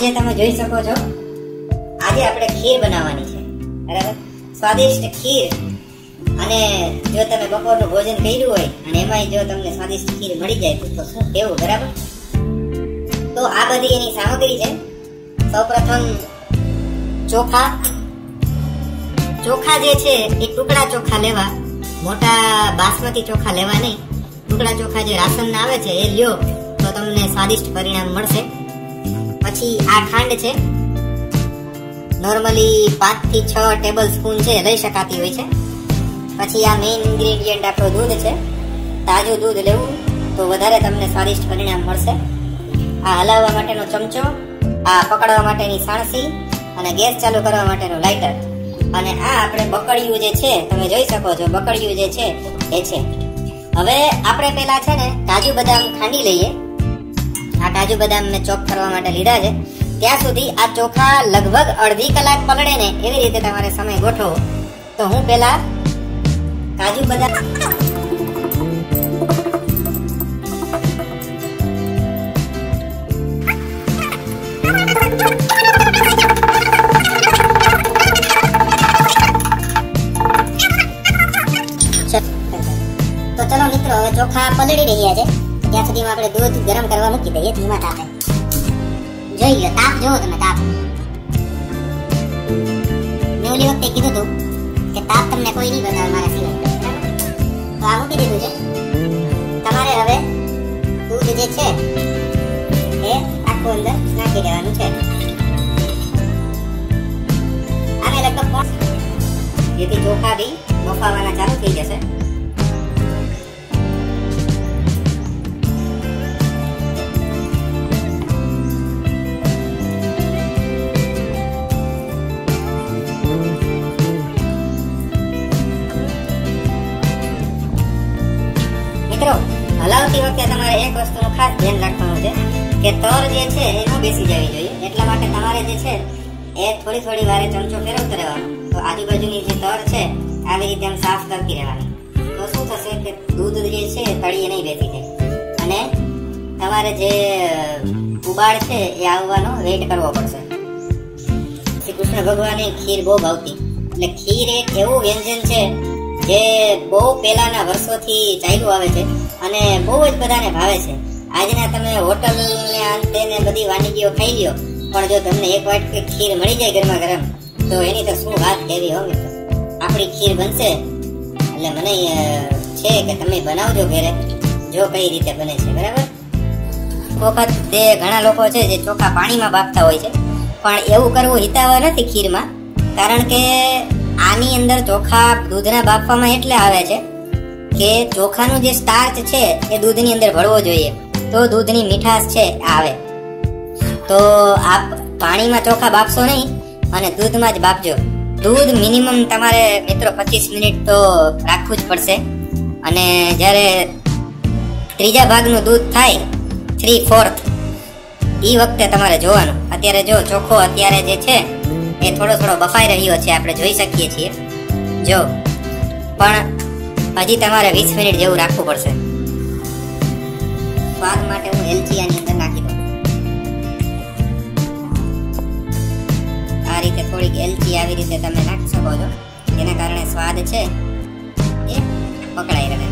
આજે તમે જોઈ શકો છો, આજે આપણે ખીર બનાવવાની છે, બરાબર? સ્વાદિષ્ટ ખીર. અને જો તમે બપોરનું ભોજન કર્યું હોય અને એમાંય જો તમને સ્વાદિષ્ટ ખીર મળી જાય તો શું કહેવું, બરાબર? તો આ બધી એની સામગ્રી છે. સૌપ્રથમ ચોખા જે છે એ ટુકડા ચોખા લેવા, મોટા બાસમતી ચોખા લેવા નહીં. ટુકડા ચોખા જે રાશનના આવે છે એ લ્યો તો તમને સ્વાદિષ્ટ પરિણામ મળશે. પછી આ ખાંડ છે, નોર્મલી 5 થી 6 ટેબલ સ્પૂન છે લઈ શકાતી હોય છે. પછી આ મેઇન ઇન્ગ્રેડિયન્ટ આપણો દૂધ છે. તાજું દૂધ લેવું તો વધારે તમને સ્વાદિષ્ટ પરિણામ મળશે. આ હલાવવા માટેનો ચમચો, આ પકડવા માટેની સાણસી અને ગેસ ચાલુ કરવા માટેનો લાઇટર. અને આ આપણે બકડિયું જે છે તમે જોઈ શકો છો, બકડિયું જે છે એ છે. હવે આપણે પેલા છે ને કાજુ બદામ ખાંડી લઈએ. આ કાજુ બદામ મેં ચોપ કરવા માટે લીધા છે. ત્યાં સુધી આ ચોખા લગભગ અડધી કલાક પલળે ને એવી રીતે તમારે સમય ગોઠવો. તો હું પેલા તો ચલો મિત્રો, હવે ચોખા પલળી રહ્યા છે. ત્યાં સુધીમાં આપણે દૂધ ગરમ કરવા મૂકી દઈએ ધીમા તાપે. જોઈ લો, તાપ જોવો તમે, તાપ. મેં ઓલી વખતે કીધું હતું કે તાપ તમને કોઈ નહીં બતાવે મારા સિવાય. તો આ મૂકી દીધું છે. તમારે હવે દૂધ જે છે એ આખું અંદર નાખી દેવાનું છે. આને લગભગ જેથી ચોખા બી બફાવાના ચાલુ થઈ જશે. હલાવતી વખતે તમારે એક વસ્તુનું ખાસ ધ્યાન રાખવાનું છે કે તર જે છે એ ન બેસી જવી જોઈએ. એટલા માટે તમારે જે છે એ થોડી થોડી વારે ચમચો ફેરવતો રહેવાનો. તો આજુબાજુની જે તર છે આવી રીતે આમ સાફ કરતી રહેવાની. તો શું થશે કે દૂધ જે છે તળીએ નહીં બેસી જાય. અને તમારે જે ઉબાળ છે એ આવવાનો વેઇટ કરવો પડશે. શ્રી કૃષ્ણ ભગવાનને ખીર બહુ ભાવતી, એટલે ખીર એક એવું વ્યંજન છે જે બહુ પહેલાના વર્ષોથી ચાલ્યું આવે છે અને બહુ જ બધાને ભાવે છે. આજના તમે હોટલ ને અંતે ને બધી વાનગીઓ ખાઈ લ્યો, પણ જો તમને એક વાટકી ખીર મળી જાય ગરમા ગરમ તો એની તો શું વાત કહેવી હો મિત્રો. આપણી ખીર બનશે એટલે મને છે કે તમે બનાવજો ઘરે, જો કઈ રીતે બને છે, બરાબર? વખત તે ઘણા લોકો છે જે ચોખા પાણીમાં બાફતા હોય છે, પણ એવું કરવું હિતાવહ નથી ખીરમાં. કારણ કે આની અંદર ચોખા દૂધના બાફવામાં એટલે આવે છે કે ચોખાનું જે સ્ટાર્ચ છે એ દૂધની અંદર ભળવો જોઈએ તો દૂધની મીઠાશ છે આવે. તો આપ પાણીમાં ચોખા બાફશો નહીં અને દૂધમાં જ બાફજો. દૂધ મિનિમમ તમારે મિત્રો 25 મિનિટ તો રાખવું જ પડશે. અને જ્યારે ત્રીજા ભાગનું દૂધ થાય 3/4 એ વખતે તમારે જોવાનું. અત્યારે જો ચોખો અત્યારે જે છે એ થોડો બફાઈ રહ્યો છે, આપણે જોઈ શકીએ છીએ જો. પણ હજી તમારે 20 મિનિટ જેવું રાખવું પડશે. સ્વાદ માટે હું એલચી આની અંદર નાખી દઉં. આ રીતે થોડીક એલચી આવી રીતે તમે નાખી શકો છો, જેના કારણે સ્વાદ છે એ પકડાઈ રહે.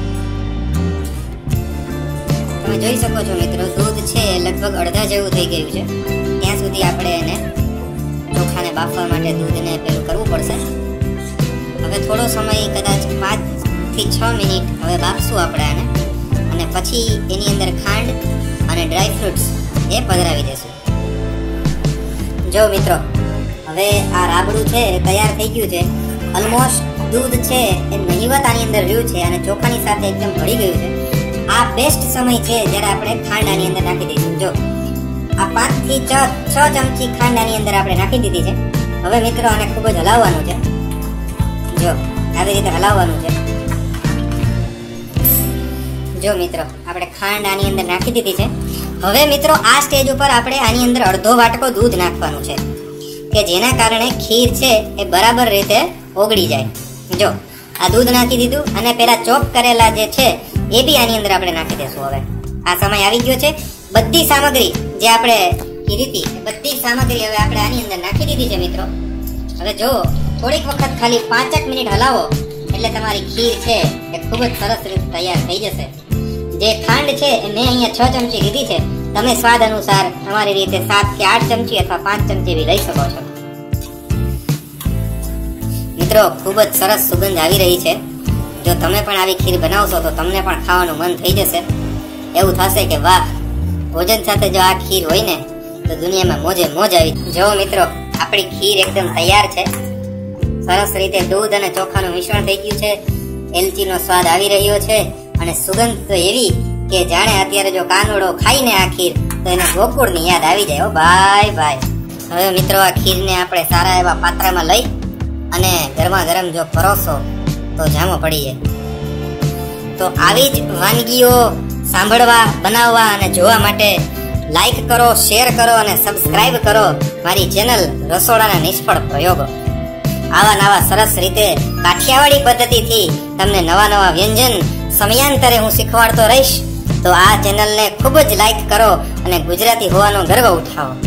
તમે જોઈ શકો છો મિત્રો, દૂધ છે લગભગ અડધા જેવું થઈ ગયું છે. ત્યાં સુધી આપણે એને ચોખાને બાફવા માટે દૂધને પેલું કરવું પડશે. હવે થોડો સમય, કદાચ 5 થી 6 મિનિટ હવે બાફશું આપણે આને. અને પછી એની અંદર ખાંડ અને ડ્રાય ફ્રૂટ્સ એ પધરાવી દેશું. જો મિત્રો, હવે આ રાબડું છે તૈયાર થઈ ગયું છે. ઓલમોસ્ટ દૂધ છે એ નહીવત આની અંદર રહ્યું છે અને ચોખાની સાથે એકદમ ભળી ગયું છે. આ બેસ્ટ સમય છે જ્યારે આપણે ખાંડ આની અંદર નાખી દઈશું. જો આ 5 થી 6 ચમચી ખાંડ આની અંદર આપણે નાખી દીધી છે. હવે મિત્રો આને ખૂબ જ હલાવવાનું છે. જો આવી રીતે હલાવવાનું છે. જો મિત્રો, આપણે ખાંડ આની અંદર નાખી દીધી છે. હવે મિત્રો આ સ્ટેજ ઉપર આપણે આની અંદર અડધો વાટકો દૂધ નાખવાનું છે કે જેના કારણે ખીર છે એ બરાબર રીતે ઓગળી જાય. જો આ દૂધ નાખી દીધું અને પેલા ચોપ કરેલા જે છે એ બી આની અંદર આપણે નાખી દઈશું. હવે આ સમય આવી ગયો છે. બધી સામગ્રી જે આપણે रीती बधी सामग्री हवे आपणे आनी अंदर नाखी दीधी छे मित्रों। हवे जो थोड़ीक वखत खाली 5-8 मिनिट हलावो एटले तमारी खीर छे ए खूब ज सरस रीते तैयार थई जशे। जे खांड छे मैं अहींया 6 चमची लीधी छे, तमे स्वाद अनुसार तमारी रीते 7 થી 8 चमची अथवा 5 चमची भी लई शको छो। मित्रों खूब ज सरस सुगंध आवी रही छे। जो तमे पण आवी खीर बनावशो तो तमने पण खावानुं मन थई जशे। एवुं थशे के वाह, भोजन साथे जो आ खीर होय ने तो दुनिया में मोजे मोज आई। जो मित्रों आपणी खीर एकदम तैयार छे। सरस रीते दूध अने चोखानुं मिश्रण थई गयुं छे, एलचीनो स्वाद आवी रह्यो छे अने सुगंध तो एवी के जाणे अत्यारे जो कानवड़ो खाईने आ खीर तो एने गोकुळनी याद आवी जाय। ओ बाय बाय। हवे मित्रों आ खीरने आपणे सारा एवा पात्रामां लई अने गरमा गरम जो परोसो तो जामो पड़ी जाय। तो आवी ज वानगीओ सांभळवा, बनाववा अने जोवा माटे लाइक करो, शेयर करो और सब्सक्राइब करो मारी चैनल रसोड़ा ना निष्फल प्रयोगों। आवा नवा सरस रीते काठियावाड़ी पद्धति थी तमने नवा नवा व्यंजन समयांतरे हूँ शीखवाड़तो रहीश। तो आ चैनल ने खूब ज लाइक करो और गुजराती होवानो गर्व उठाओ।